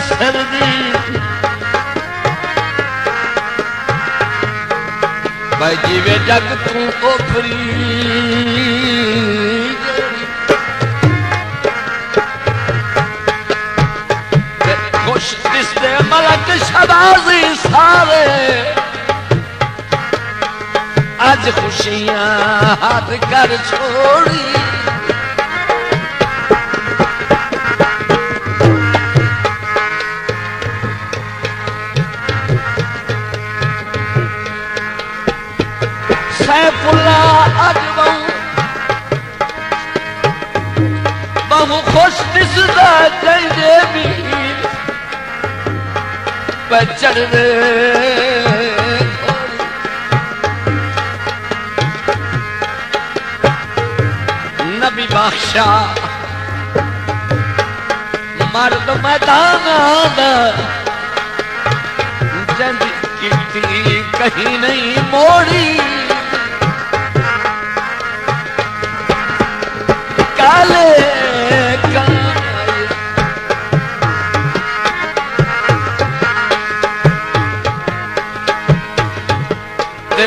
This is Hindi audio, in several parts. नसर दी भाई जीवे जग तू ओखरी खुश दिसते मलक शबाजी सारे आज खुशियां हाथ कर छोड़ी बहु खुश दिसदा जंगे भी चढ़ने नबी बादशाह मर्द मैदान जंग की कहीं नहीं मोड़ी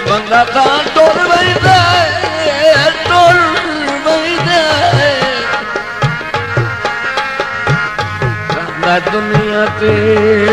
बंदा टोल बजदा टोल बजदा दुनिया पे